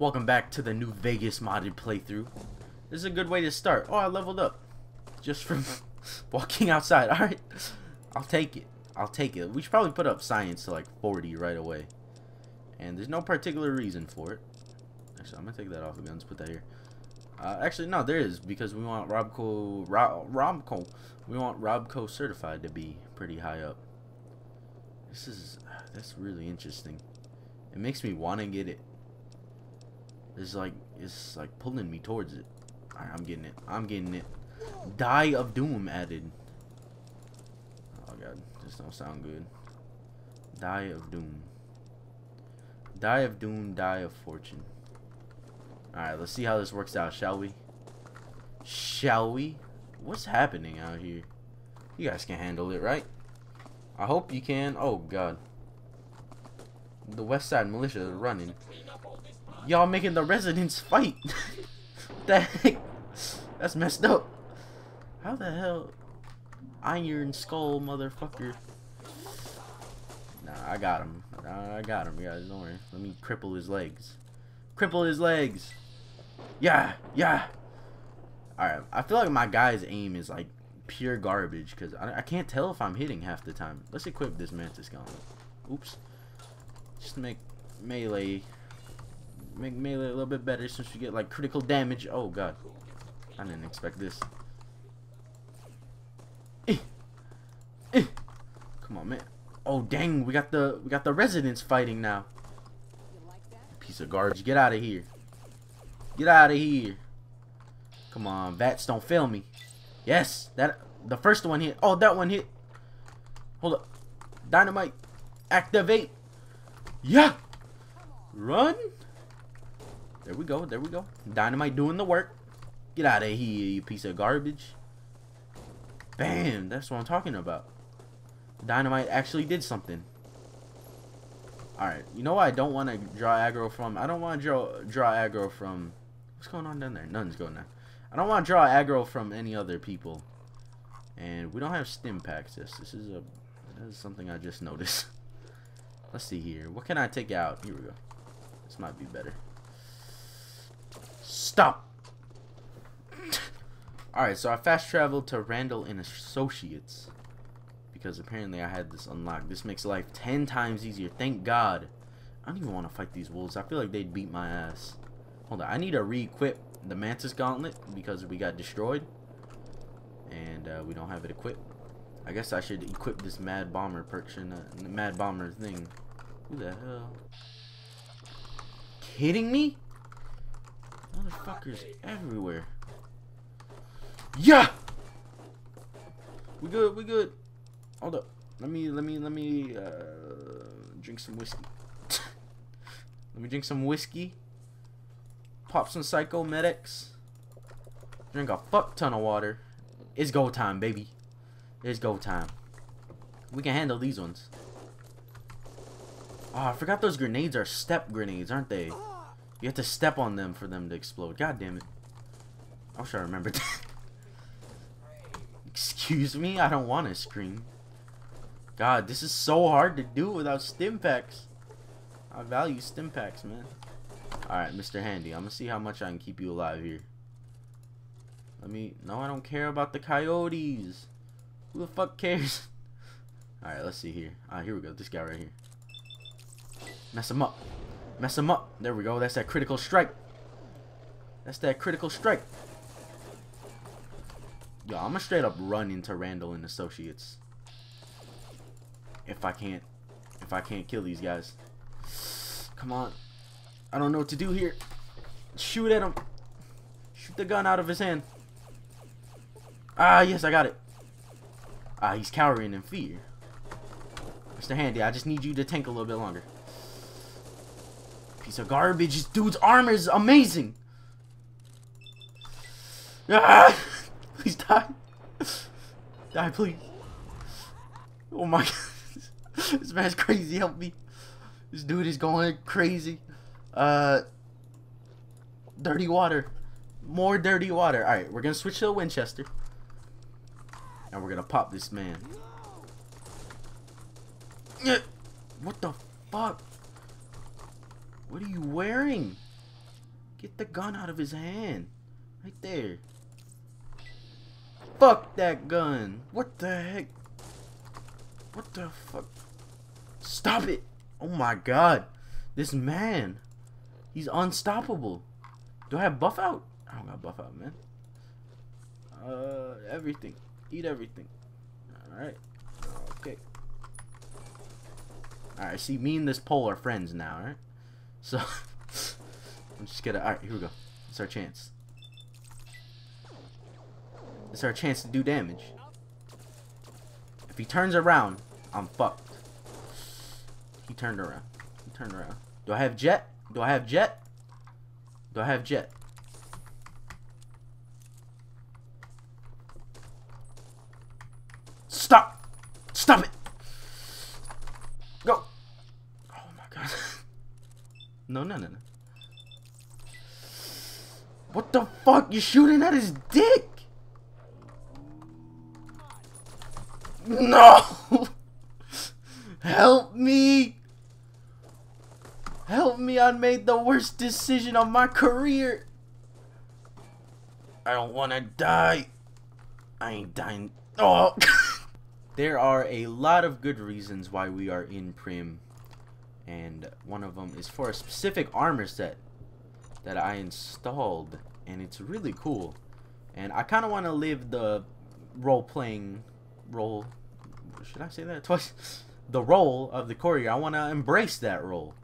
Welcome back to the New Vegas modded playthrough. This is a good way to start. Oh, I leveled up just from walking outside. All right, I'll take it. I'll take it. We should probably put up science to like 40 right away. And there's no particular reason for it. Actually, I'm gonna take that off the guns. Put that here. Actually, no, there is, because we want RobCo. We want RobCo certified to be pretty high up. That's really interesting. It makes me want to get it. It's like pulling me towards it. Alright, I'm getting it. I'm getting it. Die of Doom added. Oh god, this don't sound good. Die of Doom. Die of Doom, Die of Fortune. Alright, let's see how this works out, shall we? Shall we? What's happening out here? You guys can handle it, right? I hope you can. Oh god. The West Side Militia are running. Y'all making the residents fight. What the heck? That's messed up. How the hell? Iron Skull motherfucker. Nah, I got him. Nah, I got him, guys. Don't worry. Let me cripple his legs. Cripple his legs. Yeah, yeah. Alright, I feel like my guy's aim is like pure garbage, because I can't tell if I'm hitting half the time. Let's equip this Mantis Gauntlet. Oops. Just make melee a little bit better since you get like critical damage. Oh god, I didn't expect this. Come on, man. Oh dang, we got the residents fighting now. Piece of garbage, get out of here. Get out of here. Come on, vats, don't fail me. Yes, that the first one hit. Oh, that one hit. Hold up. Dynamite. Activate. Yeah. Run. There we go. There we go. Dynamite doing the work. Get out of here, you piece of garbage. Bam. That's what I'm talking about. Dynamite actually did something. Alright. You know what I don't want to draw aggro from? I don't want to draw aggro from... What's going on down there? Nothing's going on. I don't want to draw aggro from any other people. And we don't have stim packs. This is something I just noticed. Let's see here. What can I take out? Here we go. This might be better. Stop. Alright, so I fast traveled to Randall and Associates, because apparently I had this unlocked. This makes life 10 times easier. Thank God. I don't even want to fight these wolves. I feel like they'd beat my ass. Hold on. I need to re-equip the Mantis Gauntlet because we got destroyed. And we don't have it equipped. I guess I should equip this Mad Bomber thing. Who the hell? Kidding me? Motherfuckers everywhere. Yeah. We good. We good. Hold up. Let me drink some whiskey. Let me drink some whiskey. Pop some psychomedics. Drink a fuck ton of water. It's go time, baby. It's go time. We can handle these ones. Oh, I forgot those grenades are step grenades, aren't they? You have to step on them for them to explode. God damn it. I wish I remembered that. Excuse me? I don't want to scream. God, this is so hard to do without stim packs. I value stim packs, man. Alright, Mr. Handy. I'm going to see how much I can keep you alive here. No, I don't care about the coyotes. Who the fuck cares? Alright, let's see here. Alright, here we go. This guy right here. Mess him up. Mess him up. There we go. That's that critical strike. That's that critical strike. Yo, I'm gonna straight up run into Randall and Associates. If I can't kill these guys. Come on. I don't know what to do here. Shoot at him. Shoot the gun out of his hand. Ah, yes, I got it. Ah, he's cowering in fear. Mr. Handy, I just need you to tank a little bit longer. Piece of garbage. This dude's armor is amazing. Ah! Please die. Die, please. Oh my god. This man's crazy. Help me. This dude is going crazy. Dirty water. More dirty water. Alright, we're gonna switch to a Winchester. And we're gonna pop this man. What the fuck? What are you wearing? Get the gun out of his hand. Right there. Fuck that gun. What the heck? What the fuck? Stop it. Oh my god. This man. He's unstoppable. Do I have buff out? I don't got buff out, man. Everything. Eat everything. Alright. Okay. Alright, see, me and this pole are friends now, alright? So, I'm just gonna... Alright, here we go. It's our chance. It's our chance to do damage. If he turns around, I'm fucked. He turned around. He turned around. Do I have jet? Do I have jet? Do I have jet? Stop! Stop it! Go! Oh my god. No, no, no, no. What the fuck? You're shooting at his dick! No! Help me! Help me, I made the worst decision of my career! I don't wanna die! I ain't dying. Oh! There are a lot of good reasons why we are in Prim, and one of them is for a specific armor set that I installed, and it's really cool. And I kinda wanna live the role playing should I say that twice? The role of the courier. I wanna embrace that role.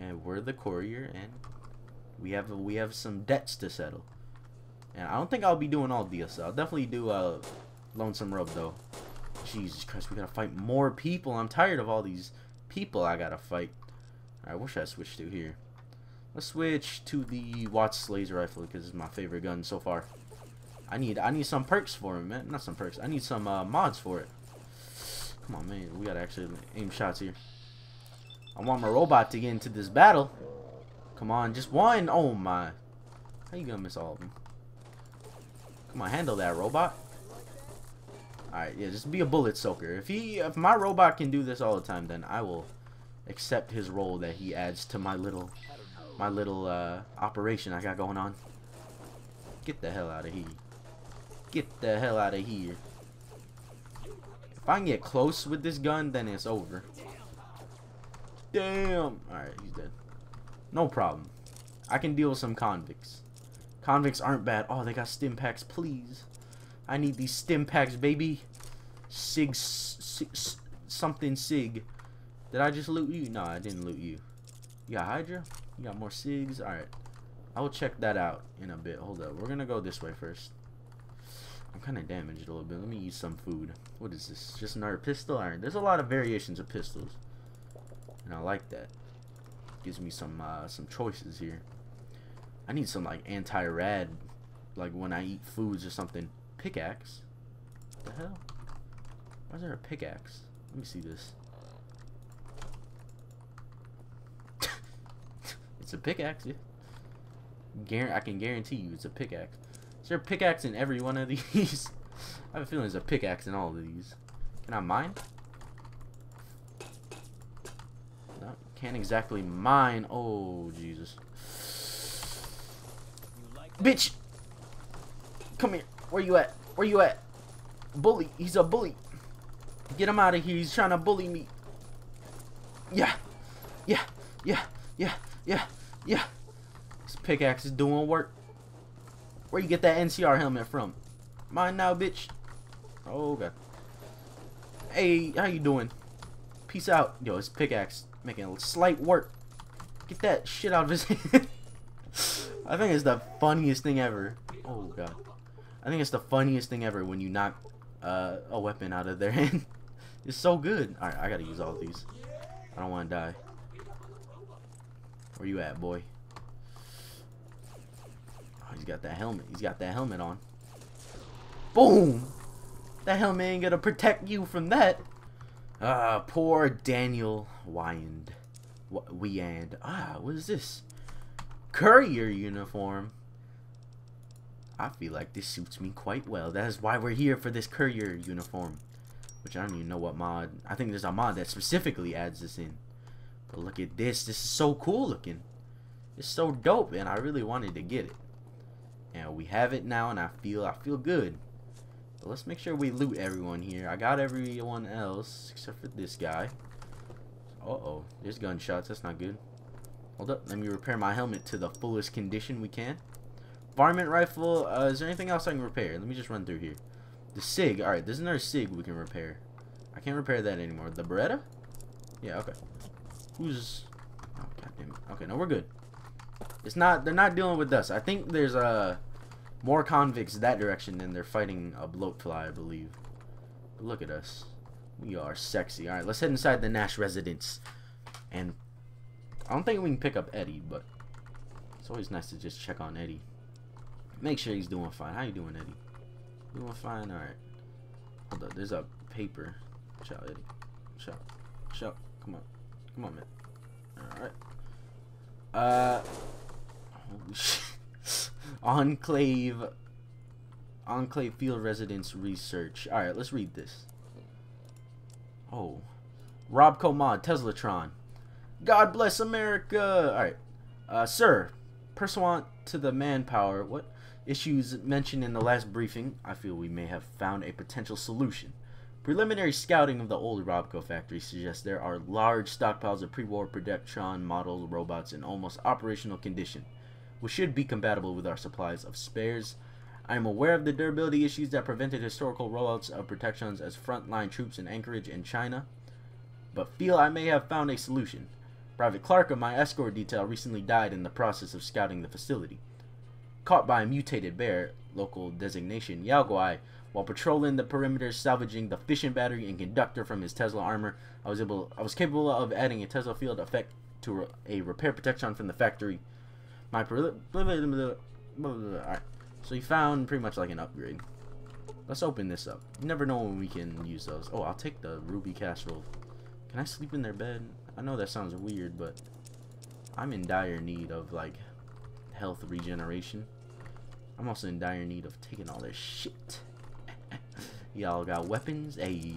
And we're the courier, and we have some debts to settle. And I don't think I'll be doing all DLC. I'll definitely do a Lonesome Rope though. Jesus Christ, we gotta fight more people. I'm tired of all these people I gotta fight. I wish I switched to here. Let's switch to the Watts laser rifle because it's my favorite gun so far. I need some perks for him, man. Not some perks. I need some mods for it. Come on, man. We gotta actually aim shots here. I want my robot to get into this battle. Come on, just one. Oh my! How you gonna miss all of them? Come on, handle that robot. All right, yeah, just be a bullet soaker. If my robot can do this all the time, then I will accept his role that he adds to my little operation I got going on. Get the hell out of here! Get the hell out of here! If I can get close with this gun, then it's over. Damn! Alright, he's dead. No problem. I can deal with some convicts. Convicts aren't bad. Oh, they got stim packs, please. I need these stim packs, baby. Sig something. Did I just loot you? No, I didn't loot you. You got Hydra? You got more SIGs? Alright. I will check that out in a bit. Hold up. We're gonna go this way first. I'm kind of damaged a little bit. Let me eat some food. What is this? Just another pistol? Alright, there's a lot of variations of pistols. And I like that. Gives me some choices here. I need some like anti-rad, like when I eat foods or something. Pickaxe. What the hell? Why is there a pickaxe? Let me see this. It's a pickaxe, yeah. I can guarantee you it's a pickaxe. Is there a pickaxe in every one of these? I have a feeling there's a pickaxe in all of these. Can I mine? Can't exactly mine. Oh Jesus, like bitch! Come here. Where you at? Where you at? Bully. He's a bully. Get him out of here. He's trying to bully me. Yeah, yeah, yeah, yeah, yeah, yeah. This pickaxe is doing work. Where you get that NCR helmet from? Mine now, bitch. Oh god. Hey, how you doing? Peace out. Yo, it's pickaxe. Making a slight work. Get that shit out of his hand. I think it's the funniest thing ever. Oh god. I think it's the funniest thing ever when you knock a weapon out of their hand. It's so good. Alright, I gotta use all these. I don't wanna die. Where you at, boy? Oh, he's got that helmet. He's got that helmet on. Boom! That helmet ain't gonna protect you from that. Poor Daniel Wyand. What is this? Courier uniform. I feel like this suits me quite well. That is why we're here, for this courier uniform. Which I don't even know what mod. I think there's a mod that specifically adds this in. But look at this. This is so cool looking. It's so dope, and I really wanted to get it. And we have it now, and I feel good. So let's make sure we loot everyone here. I got everyone else except for this guy. Uh-oh, there's gunshots. That's not good. Hold up, let me repair my helmet to the fullest condition we can. Varmint rifle. Is there anything else I can repair? Let me just run through here. The SIG. All right, there's another SIG we can repair. I can't repair that anymore. The Beretta? Yeah, okay. Who's... oh, God damn it. Okay, no, we're good. It's not... they're not dealing with us. I think there's more convicts that direction than they're fighting a bloatfly, I believe. But look at us. We are sexy. All right, let's head inside the Nash residence. And I don't think we can pick up Eddie, but it's always nice to just check on Eddie. Make sure he's doing fine. How you doing, Eddie? Doing fine? All right. Hold up. There's a paper. Shout, Eddie. Shout. Shout. Come on. Come on, man. All right. Holy shit. Enclave Field Residence Research. All right. Let's read this. Oh. RobCo Mod. Teslatron. God bless America. All right. Sir. Pursuant to the manpower. What? Issues mentioned in the last briefing, I feel we may have found a potential solution. Preliminary scouting of the old RobCo factory suggests there are large stockpiles of pre-war Protectron model robots in almost operational condition, which should be compatible with our supplies of spares. I am aware of the durability issues that prevented historical rollouts of Protectrons as frontline troops in Anchorage and China, but feel I may have found a solution. Private Clark of my escort detail recently died in the process of scouting the facility. Caught by a mutated bear, local designation Yaoguai, while patrolling the perimeter, salvaging the fission battery and conductor from his Tesla armor, I was capable of adding a Tesla field effect to a repair protection from the factory. Alright, so you found pretty much like an upgrade. Let's open this up. You never know when we can use those. Oh, I'll take the ruby casserole. Can I sleep in their bed? I know that sounds weird, but I'm in dire need of like health regeneration. I'm also in dire need of taking all this shit. Y'all got weapons? Hey,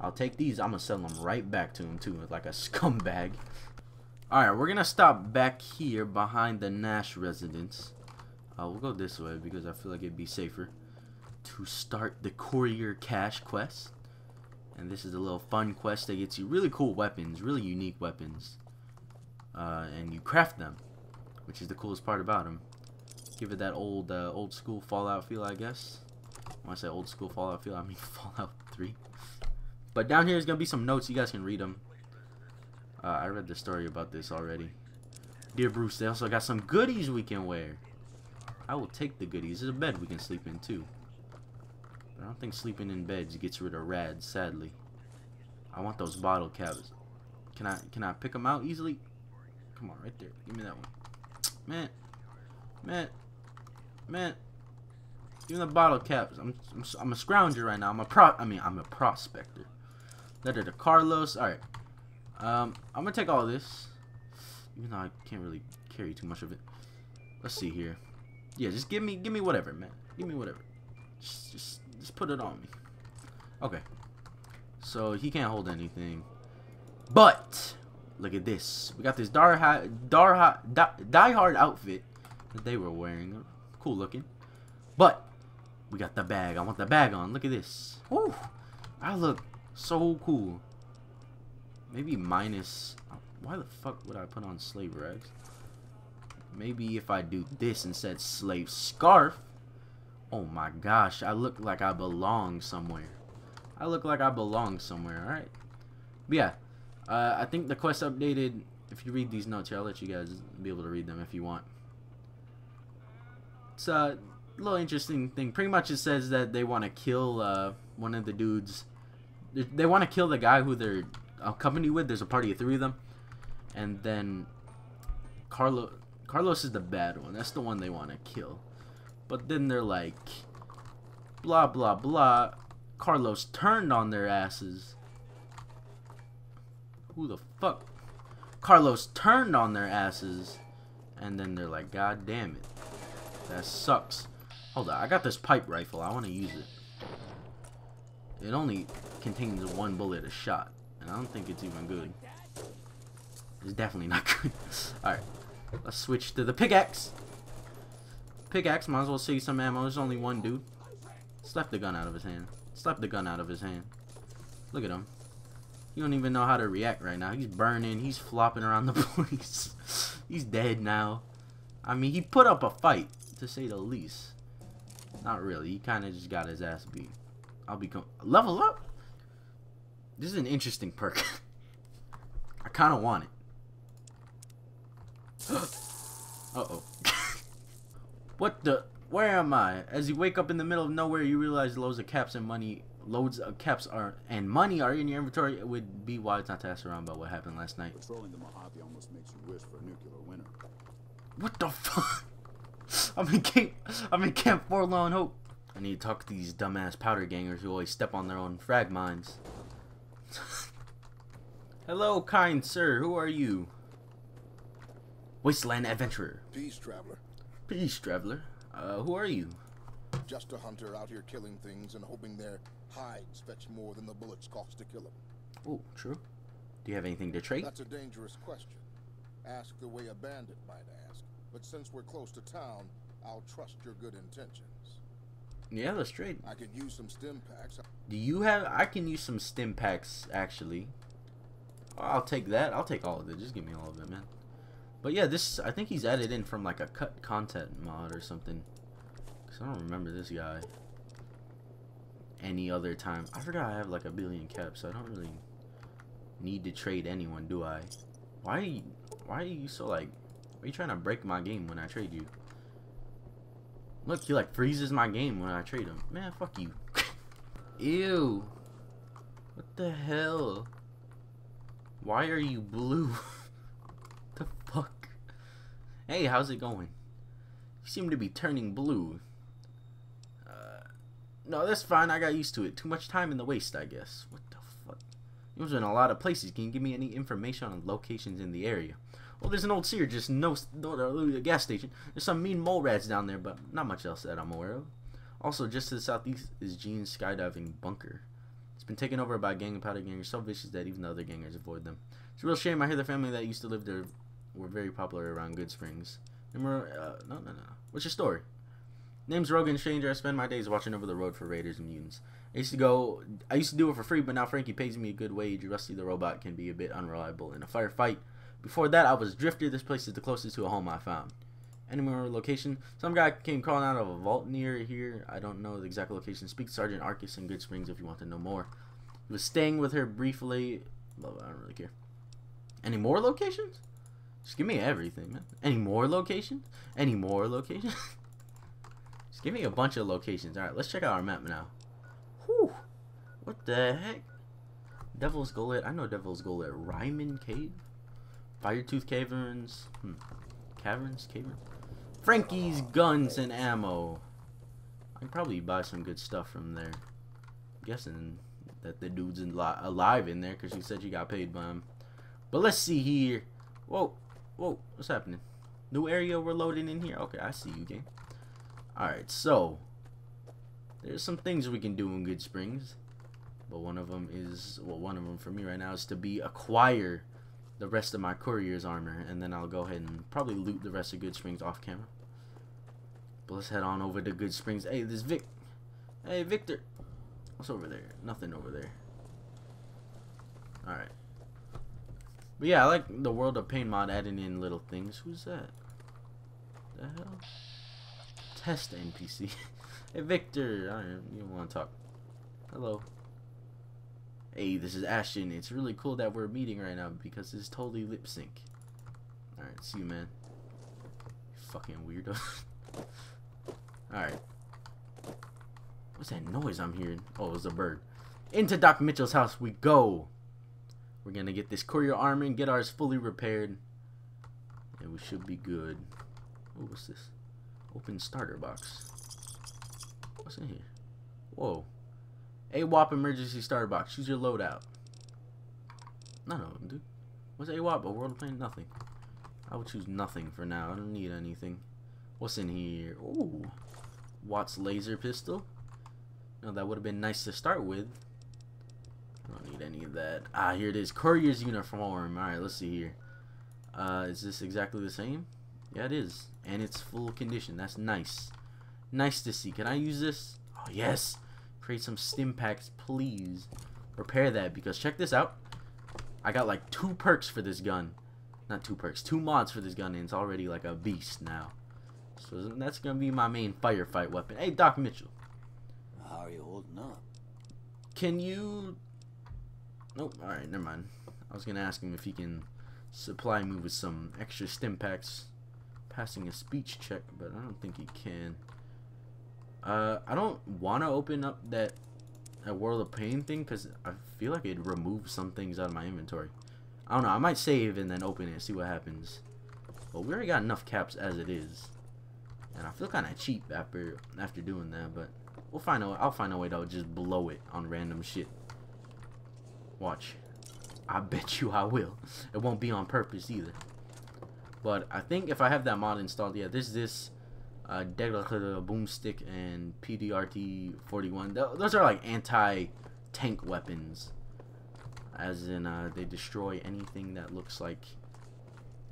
I'll take these. I'm gonna sell them right back to him too, like a scumbag. Alright, we're gonna stop back here behind the Nash residence. We'll go this way because I feel like it'd be safer to start the Courier Cache quest. And this is a little fun quest that gets you really cool weapons, really unique weapons. And you craft them, which is the coolest part about him. Give it that old school Fallout feel, I guess. When I say old school Fallout feel, I mean Fallout 3. But down here is gonna be some notes. You guys can read them. I read the story about this already. Dear Bruce, they also got some goodies we can wear. I will take the goodies. There's a bed we can sleep in too. But I don't think sleeping in beds gets rid of rads, sadly. I want those bottle caps. Can I pick them out easily? Come on, right there. Give me that one. Man, give me the bottle caps. I'm a scrounger right now. I'm a prospector. Letter to Carlos. All right, I'm gonna take all this, even though I can't really carry too much of it. Let's see here. Yeah, just give me whatever, man. Give me whatever. Just put it on me. Okay. So he can't hold anything, but. Look at this. We got this diehard outfit that they were wearing. Cool looking. But we got the bag. I want the bag on. Look at this. Woo! I look so cool. Maybe minus... why the fuck would I put on slave rags? Maybe if I do this and said slave scarf. Oh my gosh. I look like I belong somewhere. I look like I belong somewhere. Alright. But yeah. I think the quest updated. If you read these notes here, I'll let you guys be able to read them if you want. It's a little interesting thing. Pretty much it says that they want to kill one of the dudes. They want to kill the guy who they're accompanied with. There's a party of three of them. And then Carlos is the bad one. That's the one they want to kill. But then they're like, blah, blah, blah. Carlos turned on their asses. Who the fuck? Carlos turned on their asses, and then they're like, God damn it, that sucks. Hold on, I got this pipe rifle. I want to use it. It only contains one bullet a shot, and I don't think it's even good. It's definitely not good. All right, Let's switch to the pickaxe. Pickaxe, might as well see some ammo. There's only one dude. Slapped the gun out of his hand. Slapped the gun out of his hand. Look at him. He don't even know how to react right now. He's burning. He's flopping around the place. He's dead now. I mean, he put up a fight, to say the least. Not really. He kind of just got his ass beat. I'll be level up. This is an interesting perk. I kind of want it. Uh-oh. What the? Where am I? As you wake up in the middle of nowhere, you realize loads of caps and money. Loads of caps and money are in your inventory. It would be wise not to ask around about what happened last night. Patrolling the Mojave almost makes you wish for a nuclear winter. What the fuck? I'm in Camp Forlorn Hope. I need to talk to these dumbass powder gangers who always step on their own frag mines. Hello, kind sir. Who are you? Wasteland adventurer. Peace, traveler. Peace, traveler. Who are you? Just a hunter out here killing things and hoping their hides fetch more than the bullets cost to kill them. Oh, true. Do you have anything to trade? That's a dangerous question. Ask the way a bandit might ask. But since we're close to town, I'll trust your good intentions. Yeah, let's trade. I could use some stim packs. Do you have... I can use some stim packs, actually. I'll take that. I'll take all of it. Just give me all of it, man. But yeah, this... I think he's added in from like a cut content mod or something. Because I don't remember this guy any other time. I forgot I have like a billion caps, so I don't really need to trade anyone, do I? Why are you so like... Why are you trying to break my game when I trade you? Look, he like freezes my game when I trade him. Man, fuck you. Ew. What the hell? Why are you blue? The fuck? Hey, how's it going? You seem to be turning blue. No, that's fine. I got used to it. Too much time in the waste, I guess. What the fuck? It was in a lot of places. Can you give me any information on locations in the area? Well, there's an old seer, just no gas station. There's some mean mole rats down there, but not much else that I'm aware of. Also, just to the southeast is Gene's skydiving bunker. It's been taken over by a gang of powder gangers, so vicious that even the other gangers avoid them. It's a real shame. I hear the family that used to live there were very popular around Good Springs. What's your story? Name's Rogan Shanger. I spend my days watching over the road for raiders and mutants. I used to do it for free, but now Frankie pays me a good wage. Rusty the robot can be a bit unreliable in a firefight. Before that, I was drifted. This place is the closest to a home I found. Any more location? Some guy came crawling out of a vault near here. I don't know the exact location. Speak to Sergeant Arcus in Good Springs if you want to know more. He was staying with her briefly. Blah, blah, I don't really care. Any more locations? Just give me everything, man. Any more locations? Any more locations? Just give me a bunch of locations. Alright, let's check out our map now. Whew. What the heck? Devil's Gullet. I know Devil's Gullet. Ryman Cave? Firetooth Caverns. Caverns? Frankie's guns and ammo. I can probably buy some good stuff from there. I'm guessing that the dude's alive in there because you said you got paid by him. But let's see here. Whoa. Whoa. What's happening? New area we're loading in here? Okay, I see you, gang. Alright, so. There's some things we can do in Good Springs. But one of them is... Well, one of them for me right now is to acquire the rest of my courier's armor, and then I'll go ahead and probably loot the rest of Good Springs off camera. But let's head on over to Good Springs. Hey, this Vic. Hey, Victor. What's over there? Nothing over there. Alright. But yeah, I like the World of Pain mod adding in little things. Who's that? The hell? Test NPC. Hey, Victor. You don't want to talk. Hello. Hey, this is Ashton. It's really cool that we're meeting right now because this is totally lip sync. Alright, see you, man. You fucking weirdo. Alright. What's that noise I'm hearing? Oh, it's a bird. Into Doc Mitchell's house we go. We're gonna get this courier armor and get ours fully repaired. And we should be good. Oh, what's this? Open starter box. What's in here? Whoa. AWOP emergency starter box. Choose your loadout. None of them, dude. What's AWOP? A World of Pain? Nothing. I would choose nothing for now. I don't need anything. What's in here? Ooh. Watts laser pistol. Now that would have been nice to start with. I don't need any of that. Ah, here it is. Courier's uniform. Alright, let's see here. Is this exactly the same? Yeah, it is. And it's full condition. That's nice. Nice to see. Can I use this? Oh, yes. Create some stim packs, please. Repair that, because check this out. I got like 2 perks for this gun. Not 2 perks, 2 mods for this gun, and it's already like a beast now. So that's going to be my main firefight weapon. Hey, Doc Mitchell. How are you holding up? Can you... Nope, alright, never mind. I was going to ask him if he can supply me with some extra stim packs. Passing a speech check, but I don't think he can. I don't want to open up that World of Pain thing, because I feel like it removes some things out of my inventory. I don't know, I might save and then open it and see what happens. But we already got enough caps as it is. And I feel kind of cheap after doing that, but we'll find out. I'll find a way to just blow it on random shit. Watch. I bet you I will. It won't be on purpose either. But I think if I have that mod installed, yeah, this boomstick and PDRT-41. Those are like anti-tank weapons. As in, they destroy anything that looks like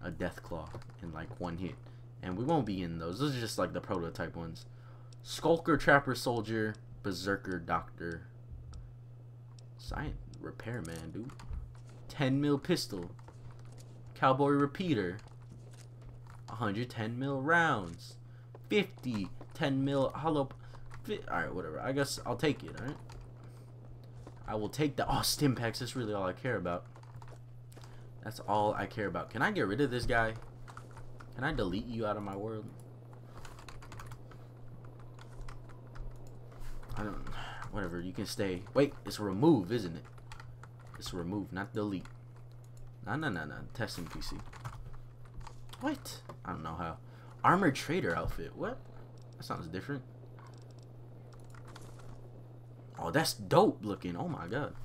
a death claw in like 1 hit. And we won't be in those. Those are just like the prototype ones. Skulker, Trapper, Soldier, Berserker, Doctor, Science, Repairman, dude. 10 mil pistol, Cowboy Repeater, 110 mil rounds, 50, 10 mil hollow. Alright, whatever. I guess I'll take it, alright? I will take the stim packs. That's really all I care about. That's all I care about. Can I get rid of this guy? Can I delete you out of my world? I don't... Whatever, you can stay. Wait, it's remove, isn't it? It's remove, not delete. No. Testing PC. What? I don't know how. Armored trader outfit. What? That sounds different. Oh, that's dope looking. Oh, my God.